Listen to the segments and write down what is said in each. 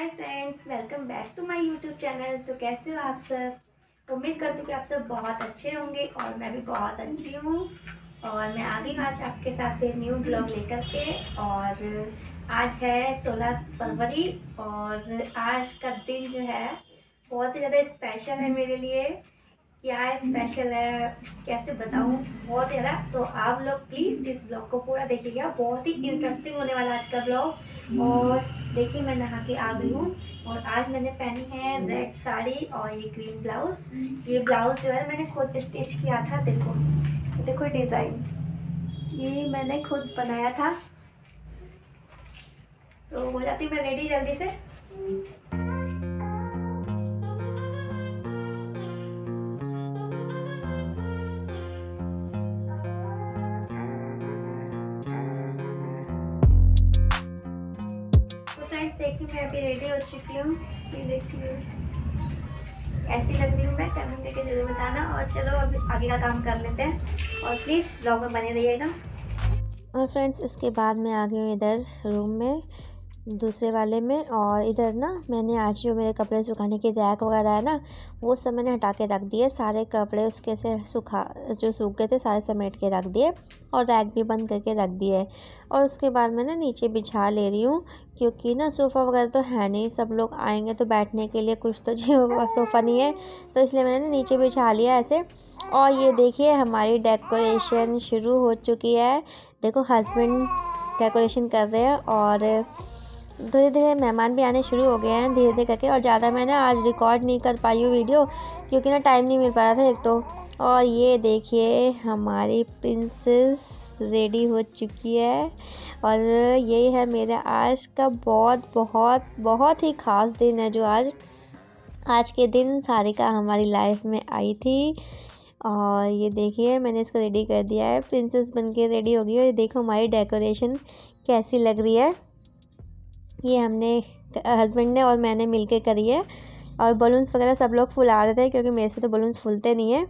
Hi friends, welcome back to my YouTube channel. तो कैसे हो आप सब? उम्मीद करती हूँ कि आप सब बहुत अच्छे होंगे और मैं भी बहुत अच्छी हूँ। और मैं आ गई हूँ आज आपके साथ फिर न्यू ब्लॉग लेकर के। और आज है 16 फरवरी और आज का दिन जो है बहुत ही ज़्यादा स्पेशल है मेरे लिए। क्या स्पेशल है कैसे बताऊँ, बहुत ज़्यादा। तो आप लोग प्लीज़ इस ब्लॉग को पूरा देखिएगा, बहुत ही इंटरेस्टिंग होने वाला आज का ब्लॉग। और देखिए मैं नहा के आ गई हूँ और आज मैंने पहनी है रेड साड़ी और ये ग्रीन ब्लाउज। ये ब्लाउज जो है मैंने खुद स्टिच किया था। देखो देखो डिज़ाइन ये मैंने खुद बनाया था। तो हो जाती मैं रेडी जल्दी से। देखिए मैं अभी रेडी हो चुकी हूँ। ये देखिए ऐसी लग रही हूँ मैं। कमेंट करके जरूर बताना। और चलो अब आगे का काम कर लेते हैं और प्लीज़ ब्लॉग में बने रहिएगा। और फ्रेंड्स इसके बाद मैं आ गई हूँ इधर रूम में, दूसरे वाले में। और इधर ना मैंने आज जो मेरे कपड़े सुखाने के रैक वगैरह है ना, वो सब मैंने हटा के रख दिए। सारे कपड़े उसके से सुखा जो सूख गए थे सारे समेट के रख दिए और रैक भी बंद करके रख दिए। और उसके बाद मैं ना नीचे बिछा ले रही हूँ, क्योंकि ना सोफ़ा वगैरह तो है नहीं, सब लोग आएंगे तो बैठने के लिए कुछ तो चाहिए होगा, सोफ़ा नहीं है तो इसलिए मैंने नीचे बिछा लिया ऐसे। और ये देखिए हमारी डेकोरेशन शुरू हो चुकी है। देखो हस्बैंड डेकोरेशन कर रहे हैं और धीरे धीरे मेहमान भी आने शुरू हो गए हैं धीरे धीरे करके। और ज़्यादा मैंने आज रिकॉर्ड नहीं कर पाई हूँ वीडियो, क्योंकि ना टाइम नहीं मिल पा रहा था एक तो। और ये देखिए हमारी प्रिंसेस रेडी हो चुकी है। और यही है मेरा आज का बहुत बहुत बहुत ही ख़ास दिन है, जो आज के दिन सारिका हमारी लाइफ में आई थी। और ये देखिए मैंने इसको रेडी कर दिया है, प्रिंसेस बनके रेडी हो गई। और ये देखो हमारी डेकोरेशन कैसी लग रही है। ये हमने हस्बैंड ने और मैंने मिलके करी है। और बलून्स वगैरह सब लोग फुला रहे थे, क्योंकि मेरे से तो बलून्स फूलते नहीं है।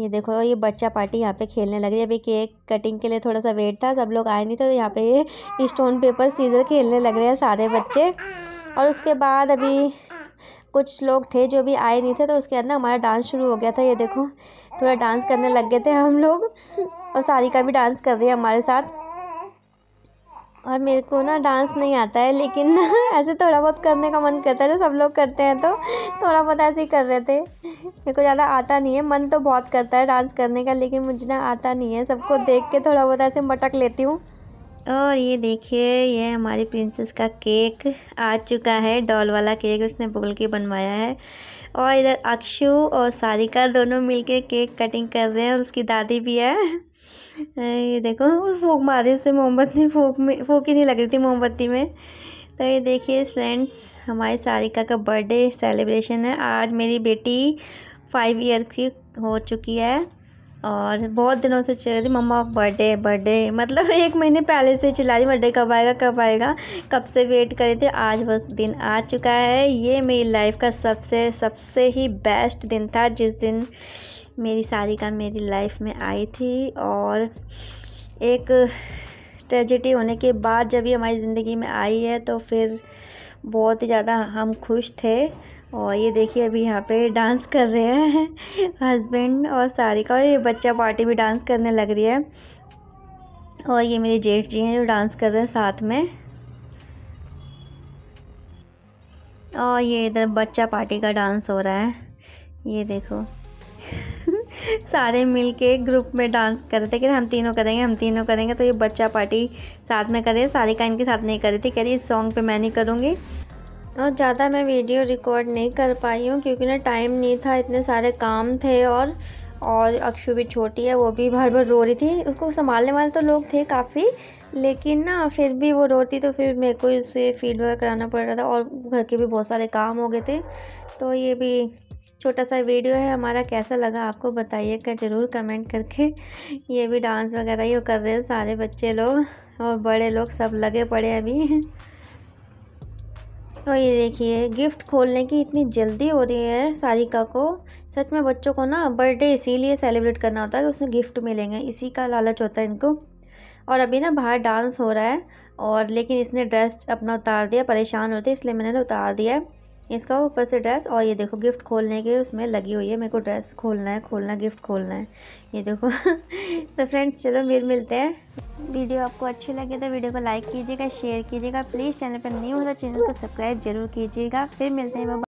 ये देखो ये बच्चा पार्टी यहाँ पे खेलने लग रही है। अभी केक कटिंग के लिए थोड़ा सा वेट था, सब लोग आए नहीं थे, तो यहाँ पे ये स्टोन पेपर सीजर खेलने लग रहे हैं सारे बच्चे। और उसके बाद अभी कुछ लोग थे जो भी आए नहीं थे, तो उसके बाद ना हमारा डांस शुरू हो गया था। ये देखो थोड़ा डांस करने लग गए थे हम लोग। और सारिका भी डांस कर रही है हमारे साथ। और मेरे को ना डांस नहीं आता है, लेकिन ना ऐसे थोड़ा बहुत करने का मन करता है, जो सब लोग करते हैं, तो थोड़ा बहुत ऐसे ही कर रहे थे। मेरे को ज़्यादा आता नहीं है, मन तो बहुत करता है डांस करने का, लेकिन मुझे ना आता नहीं है। सबको देख के थोड़ा बहुत ऐसे मटक लेती हूँ। और ये देखिए ये हमारी प्रिंसेस का केक आ चुका है, डॉल वाला केक उसने बोल के बनवाया है। और इधर अक्षु और सारिका दोनों मिलके केक कटिंग कर रहे हैं, और उसकी दादी भी है। ये देखो वो फूंक मार रही, उससे मोमबत्ती फूंक ही नहीं लग रही थी मोमबत्ती में। तो ये देखिए फ्रेंड्स हमारी सारिका का बर्थडे सेलिब्रेशन है आज। मेरी बेटी 5 ईयर की हो चुकी है और बहुत दिनों से चिल्ला रही मम्मा बर्थडे बर्थडे, मतलब 1 महीने पहले से चिल्ला रही बर्थडे कब आएगा कब आएगा, कब से वेट करे थे। आज बस दिन आ चुका है। ये मेरी लाइफ का सबसे ही बेस्ट दिन था, जिस दिन मेरी सारिका मेरी लाइफ में आई थी। और एक ट्रेजेडी होने के बाद जब ये हमारी ज़िंदगी में आई है, तो फिर बहुत ही ज़्यादा हम खुश थे। और ये देखिए अभी यहाँ पे डांस कर रहे हैं हस्बैंड और सारिका, और ये बच्चा पार्टी भी डांस करने लग रही है। और ये मेरे जेठ जी हैं जो डांस कर रहे हैं साथ में। और ये इधर बच्चा पार्टी का डांस हो रहा है, ये देखो सारे मिलके ग्रुप में डांस कर रहे थे कि हम तीनों करेंगे। तो ये बच्चा पार्टी साथ में कर रहे हैं। सारिका इनके साथ नहीं कर रही थी, कह रही इस सॉन्ग पे मैं नहीं करूँगी। और ज़्यादा मैं वीडियो रिकॉर्ड नहीं कर पाई हूँ, क्योंकि ना टाइम नहीं था, इतने सारे काम थे। और अक्षु भी छोटी है, वो भी बार बार रो रही थी। उसको संभालने वाले तो लोग थे काफ़ी, लेकिन ना फिर भी वो रोती, तो फिर मेरे को उसे फीड वगैरह कराना पड़ रहा था। और घर के भी बहुत सारे काम हो गए थे। तो ये भी छोटा सा वीडियो है हमारा, कैसा लगा आपको बताइएगा ज़रूर कमेंट करके। ये भी डांस वगैरह ही कर रहे हैं सारे बच्चे लोग, और बड़े लोग सब लगे पड़े हैं अभी। और ये देखिए गिफ्ट खोलने की इतनी जल्दी हो रही है सारिका को। सच में बच्चों को ना बर्थडे इसीलिए सेलिब्रेट करना होता है कि उसमें गिफ्ट मिलेंगे, इसी का लालच होता है इनको। और अभी ना बाहर डांस हो रहा है और लेकिन इसने ड्रेस अपना उतार दिया, परेशान होती इसलिए मैंने उतार दिया है इसका ऊपर से ड्रेस। और ये देखो गिफ्ट खोलने के उसमें लगी हुई है, मेरे को ड्रेस खोलना है गिफ्ट खोलना है, ये देखो। तो फ्रेंड्स चलो फिर मिलते हैं। वीडियो आपको अच्छी लगे तो वीडियो को लाइक कीजिएगा, शेयर कीजिएगा, प्लीज़ चैनल पर न्यू हो तो चैनल को सब्सक्राइब जरूर कीजिएगा। फिर मिलते हैं।